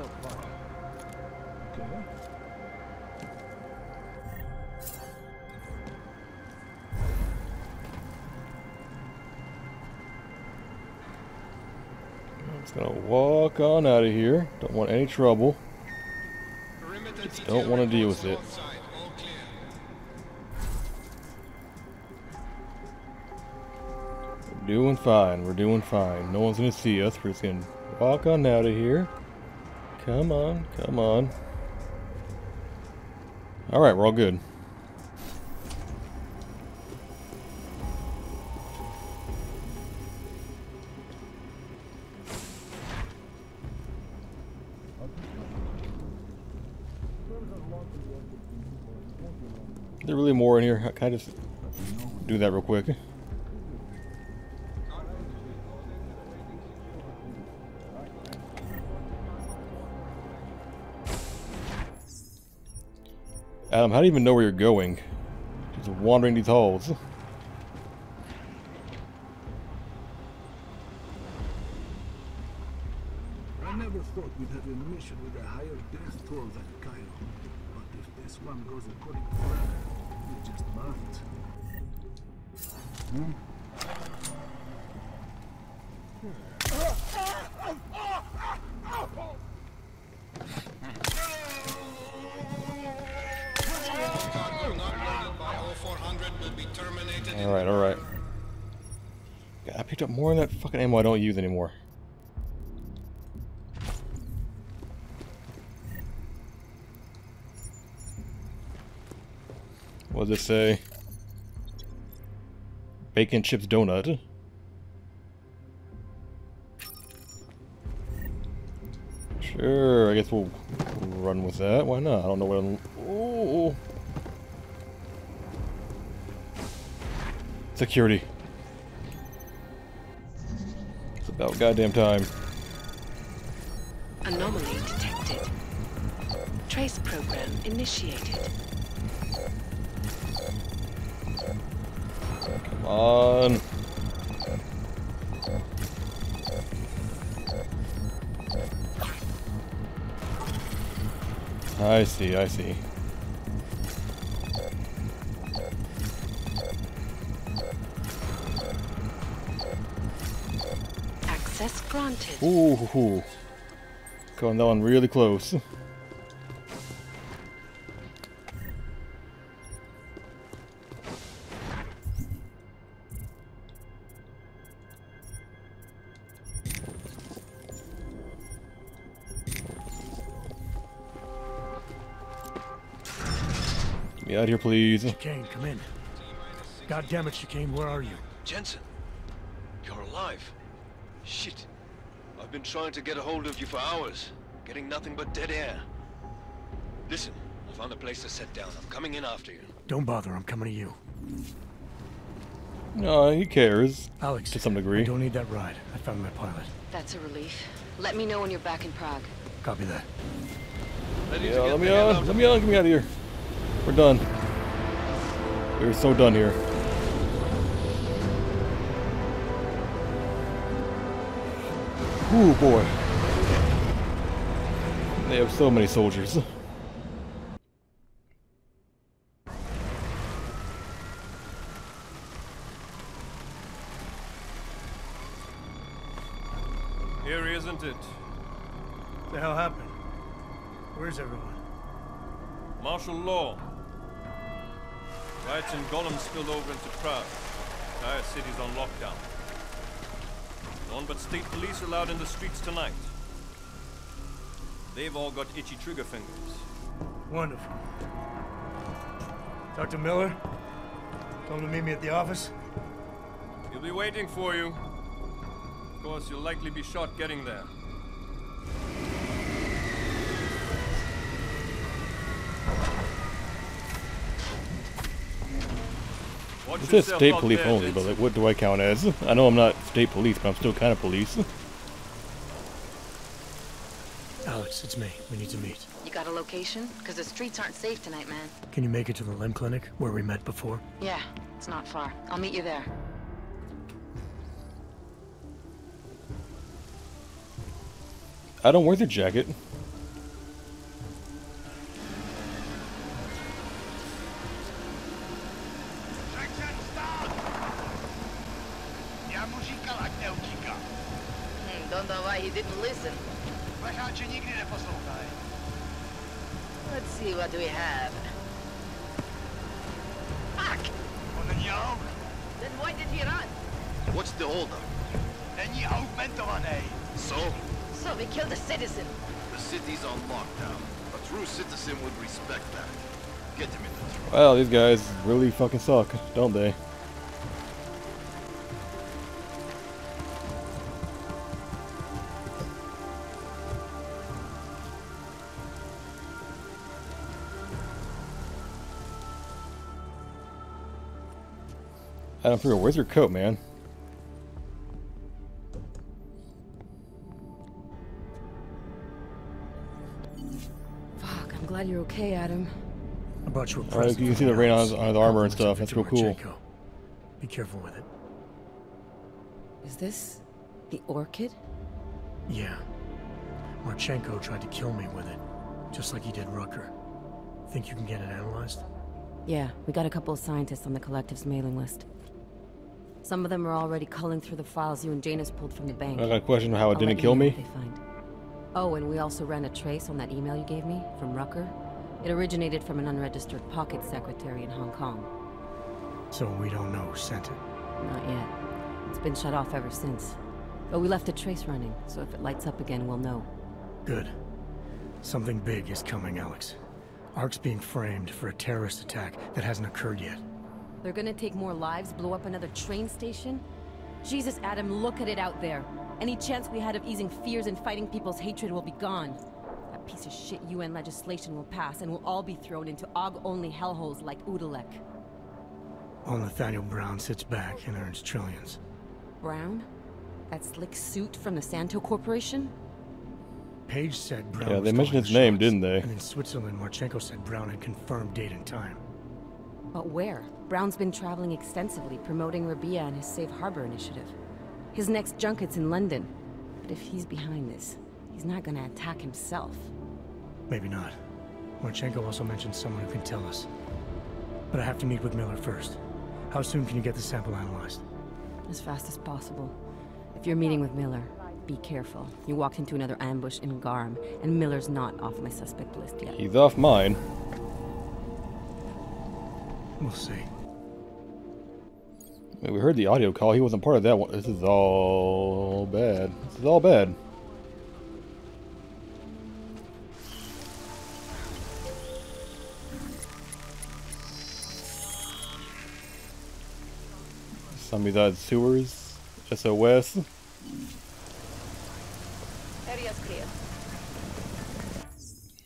so far. Okay. Gonna walk on out of here. Don't want any trouble. Don't want to deal with it. We're doing fine. We're doing fine. No one's gonna see us. We're just gonna walk on out of here. Come on, come on. All right, we're all good. There's really more in here. Can I just do that real quick? Adam, how do you even know where you're going? Just wandering these halls. I never thought we'd have a mission with a higher death toll than Kylo. But if this one goes according to plan, just marked. All right, all right. God, I picked up more of that fucking ammo I don't use anymore. What does it say? Bacon chips donut. Sure, I guess we'll run with that. Why not? I don't know what I'm... Ooh. Security. It's about goddamn time. Anomaly detected. Trace program initiated. Come on. I see, I see. Access granted. Ooh. Going that one really close. Out here, please. Chicane, come in. God damn it, Chicane, where are you? Jensen, you're alive. Shit. I've been trying to get a hold of you for hours, getting nothing but dead air. Listen, I found a place to set down. I'm coming in after you. Don't bother, I'm coming to you. No, he cares. Alex, to some degree. I don't need that ride. I found my pilot. That's a relief. Let me know when you're back in Prague. Copy that. Yeah, let me on, get me out of here. We're done. We're so done here. Ooh, boy. They have so many soldiers. Here, isn't it? What the hell happened? Where's everyone? Martial law. Riots and golems spilled over into Prague. The entire city's on lockdown. None but state police allowed in the streets tonight. They've all got itchy trigger fingers. Wonderful. Dr. Miller? Told him to meet me at the office? He'll be waiting for you. Of course, you'll likely be shot getting there. It says state police only, but like, what do I count as? I know I'm not state police, but I'm still kind of police. Alex, it's me. We need to meet. You got a location? Because the streets aren't safe tonight, man. Can you make it to the Limb Clinic, where we met before? Yeah, it's not far. I'll meet you there. I don't wear the jacket. didn't listen. Let's see what we have. Fuck! Then why did he run? What's the holdup? So? So we killed a citizen. The city's on lockdown. A true citizen would respect that. Get him in the truck. Wow, these guys really fucking suck, don't they? Adam Freer, where's your coat, man? Fuck, I'm glad you're okay, Adam. I brought you a present. You can see the rain on his armor and stuff. That's real cool. Be careful with it. Is this the Orchid? Yeah. Marchenko tried to kill me with it, just like he did Rucker. Think you can get it analyzed? Yeah, we got a couple of scientists on the collective's mailing list. Some of them are already culling through the files you and Janus pulled from the bank. I got a question how it didn't kill me. Oh, and we also ran a trace on that email you gave me from Rucker. It originated from an unregistered pocket secretary in Hong Kong. So we don't know who sent it? Not yet. It's been shut off ever since. But we left a trace running, so if it lights up again, we'll know. Good. Something big is coming, Alex. ARC's being framed for a terrorist attack that hasn't occurred yet. They're gonna take more lives, blow up another train station? Jesus, Adam, look at it out there. Any chance we had of easing fears and fighting people's hatred will be gone. That piece of shit UN legislation will pass and we'll all be thrown into Og-only hellholes like Udalek. While Nathaniel Brown sits back and earns trillions. Brown? That slick suit from the Santo Corporation? Page said Brown. Yeah, they mentioned his name, didn't they? And in Switzerland, Marchenko said Brown had confirmed date and time. But where? Brown's been traveling extensively, promoting Rabia and his Safe Harbor Initiative. His next junket's in London. But if he's behind this, he's not gonna attack himself. Maybe not. Marchenko also mentioned someone who can tell us. But I have to meet with Miller first. How soon can you get the sample analyzed? As fast as possible. If you're meeting with Miller, be careful. You walked into another ambush in Garm, and Miller's not off my suspect list yet. He's off mine. We'll see. Wait, we heard the audio call. He wasn't part of that one. This is all bad. This is all bad. Samizdat sewers. SOS.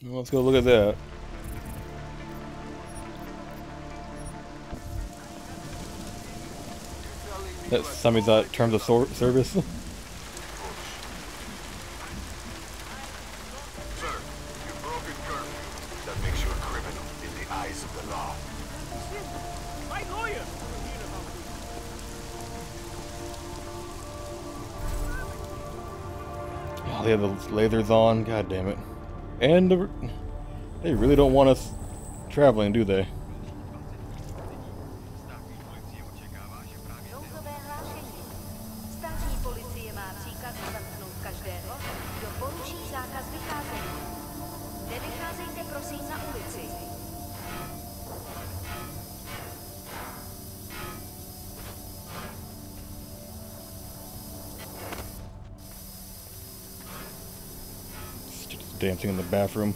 Let's go look at that. That's Samizdat terms of service. They have the lasers on, god damn it. And they really don't want us traveling, do they? Dancing in the bathroom.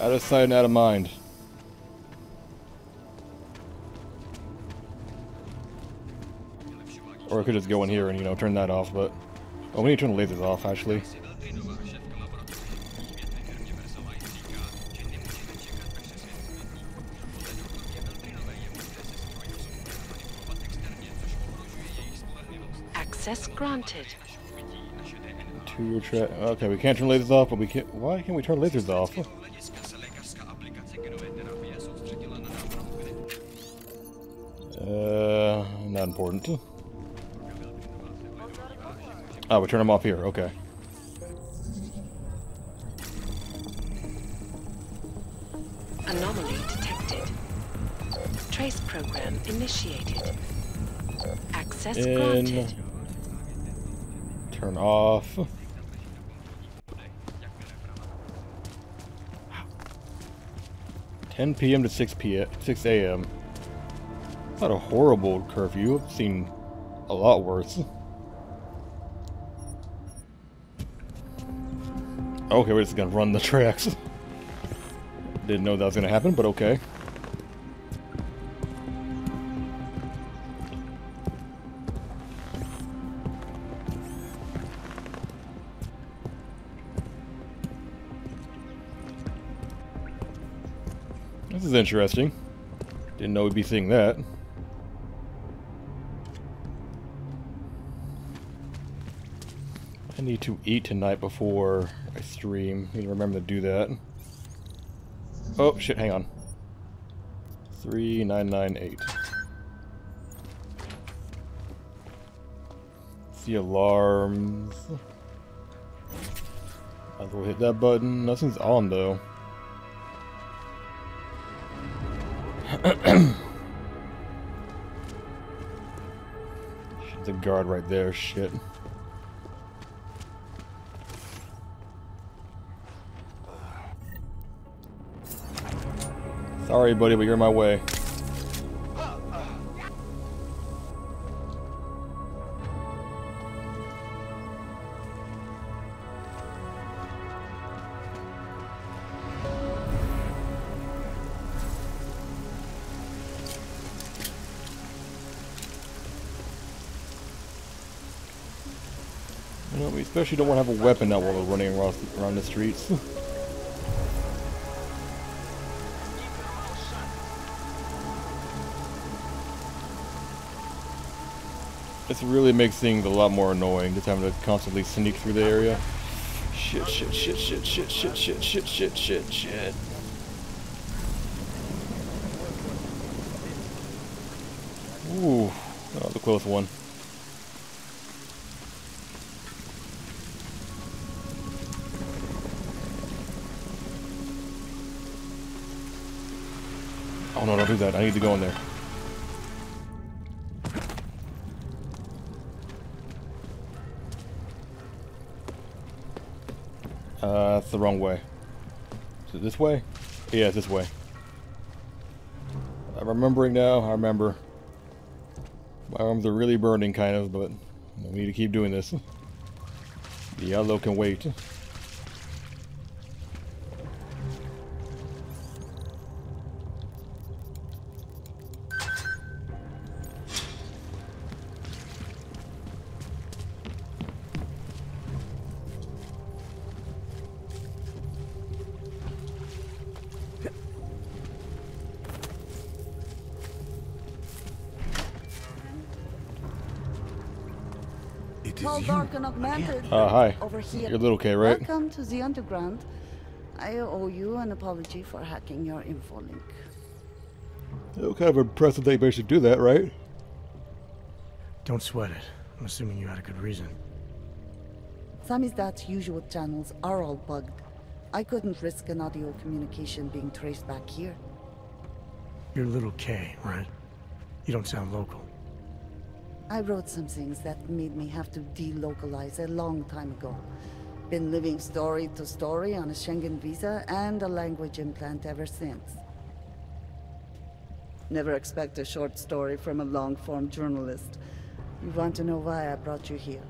Out of sight and out of mind. Or I could just go in here and, you know, turn that off, but... Oh, we need to turn the lasers off, actually. Access granted. Okay, we can't turn lasers off, but we can't. Why can't we turn lasers off? Not important. Oh, we turn them off here. Okay. Anomaly detected. Trace program initiated. Access granted. Turn off. Ten p.m. to six a.m. Not a horrible curfew. I've seen a lot worse. Okay, we're just gonna run the tracks. Didn't know that was gonna happen, but okay. This is interesting. Didn't know we'd be seeing that. I need to eat tonight before I stream. I need to remember to do that. Oh shit, hang on. 3998. See alarms. Might as well hit that button. Nothing's on though. There's a guard right there, shit. Sorry buddy, but you're in my way. Especially don't want to have a weapon out while we're running around the streets. This really makes things a lot more annoying, just having to constantly sneak through the area. Shit, shit, shit, shit, shit, shit, shit, shit, shit, shit, shit. Ooh, that was a close one. Oh no, don't do that. I need to go in there. That's the wrong way. Is it this way? Yeah, it's this way. I'm remembering now. I remember. My arms are really burning, kind of, but we need to keep doing this. The yellow can wait. Hi. Over here. You're little K, right? Welcome to the underground. I owe you an apology for hacking your info link. It'll kind of impressive that you basically do that, right? Don't sweat it. I'm assuming you had a good reason. Samizdat's usual channels are all bugged. I couldn't risk an audio communication being traced back here. You're little K, right? You don't sound local. I wrote some things that made me have to delocalize a long time ago. Been living story to story on a Schengen visa and a language implant ever since. Never expect a short story from a long-form journalist. You want to know why I brought you here.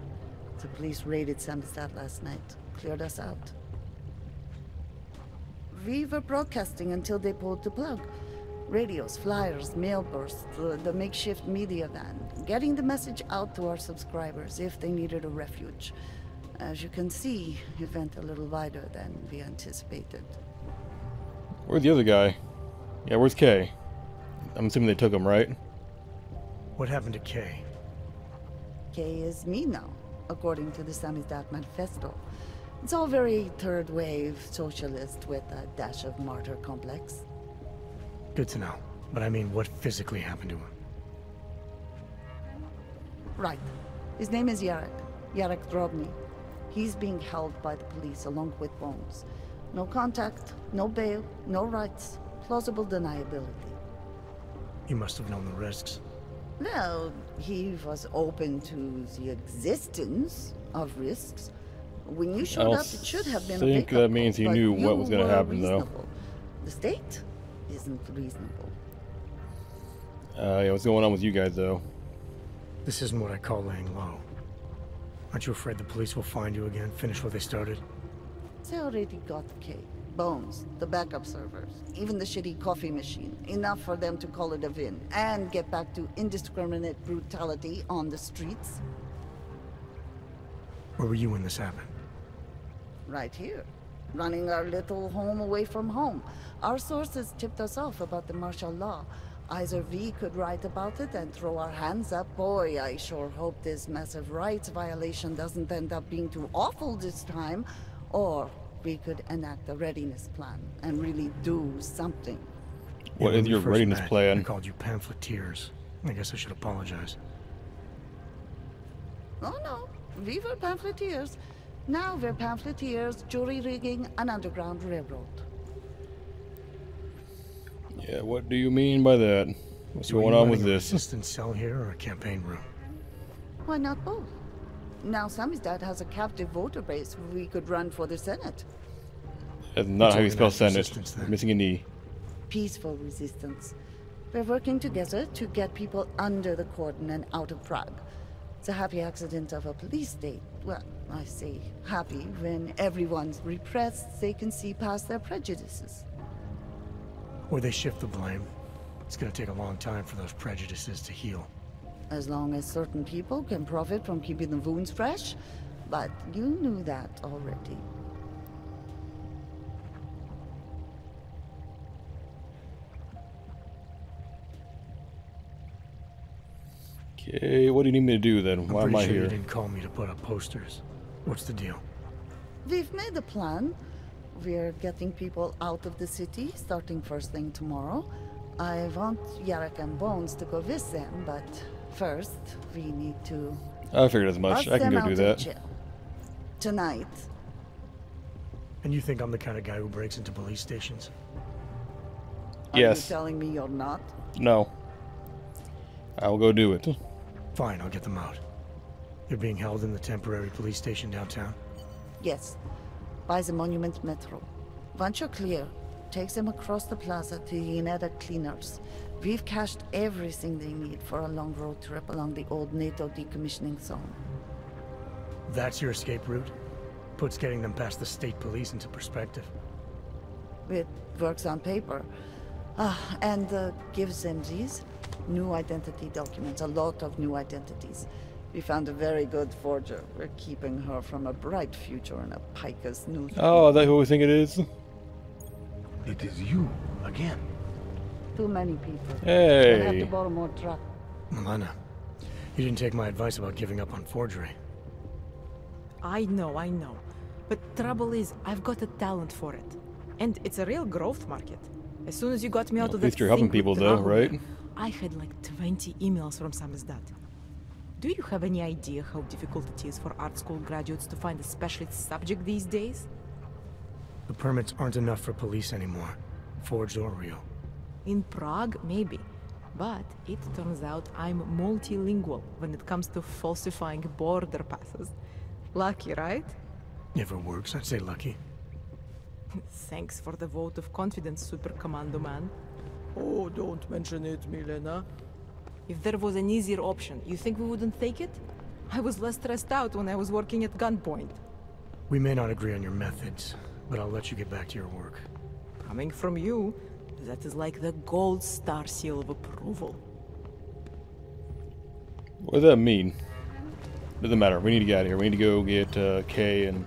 The police raided Samstadt last night, cleared us out. We were broadcasting until they pulled the plug. Radios, flyers, mail bursts, the makeshift media van, getting the message out to our subscribers if they needed a refuge. As you can see, it went a little wider than we anticipated. Where's the other guy? Yeah, where's Kay? I'm assuming they took him, right? What happened to Kay? Kay is me now, according to the Samizdat manifesto. It's all very third wave socialist with a dash of martyr complex. Good to know, but I mean, what physically happened to him? Right. His name is Yarek Drobny. He's being held by the police along with Bones. No contact, no bail, no rights, plausible deniability. He must have known the risks. Well, he was open to the existence of risks. When you showed up, it should have been a big that means he knew what was going to happen, though. The state isn't reasonable. Yeah, what's going on with you guys, though? This isn't what I call laying low. Aren't you afraid the police will find you again, finish what they started? They already got the cake. Bones, the backup servers, even the shitty coffee machine. Enough for them to call it a win and get back to indiscriminate brutality on the streets. Where were you when this happened? Right here, running our little home away from home. Our sources tipped us off about the martial law. Either we could write about it and throw our hands up. Boy, I sure hope this massive rights violation doesn't end up being too awful this time. Or we could enact a readiness plan and really do something. What is your readiness plan? I called you pamphleteers. I guess I should apologize. Oh no, we were pamphleteers. Now we're pamphleteers, jury rigging an underground railroad. Yeah, what do you mean by that? What's going on with this? A resistance cell here or a campaign room? Why not both? Now Samizdat has a captive voter base. We could run for the Senate. That's not how you spell Senate. Missing an E. Peaceful resistance. We're working together to get people under the cordon and out of Prague. The happy accident of a police state. Well, I say happy when everyone's repressed, they can see past their prejudices. Or they shift the blame. It's going to take a long time for those prejudices to heal. As long as certain people can profit from keeping the wounds fresh, but you knew that already. Okay, what do you need me to do then? Why am I here? I'm pretty sure you didn't call me to put up posters. What's the deal? We've made a plan. We're getting people out of the city, starting first thing tomorrow. I want Yarek and Bones to go with them, but first, we need to... I figured as much. I can go do that. Tonight. And you think I'm the kind of guy who breaks into police stations? Yes. Are you telling me you're not? No. I will go do it. Fine, I'll get them out. They're being held in the temporary police station downtown? Yes. By the Monument Metro. Once you're clear, take them across the plaza to the United Cleaners. We've cached everything they need for a long road trip along the old NATO decommissioning zone. That's your escape route? Puts getting them past the state police into perspective. It works on paper. And gives them these new identity documents, a lot of new identities. We found a very good forger. We're keeping her from a bright future in a piker's news. Oh, is that who we think it is? It is you again. Too many people. Hey. I have to borrow more truck. Milena, you didn't take my advice about giving up on forgery. I know. But trouble is, I've got a talent for it, and it's a real growth market. As soon as you got me out of that, at least you're helping people, though, right? I had like 20 emails from Samstadt. Do you have any idea how difficult it is for art school graduates to find a specialist subject these days? The permits aren't enough for police anymore, forged or real. In Prague, maybe, but it turns out I'm multilingual when it comes to falsifying border passes. Lucky, right? Never works, I'd say lucky. Thanks for the vote of confidence, Super Commando Man. Oh, don't mention it, Milena. If there was an easier option, you think we wouldn't take it? I was less stressed out when I was working at gunpoint. We may not agree on your methods, but I'll let you get back to your work. Coming from you, that is like the gold star seal of approval. What does that mean? Doesn't matter. We need to get out of here. We need to go get Kay and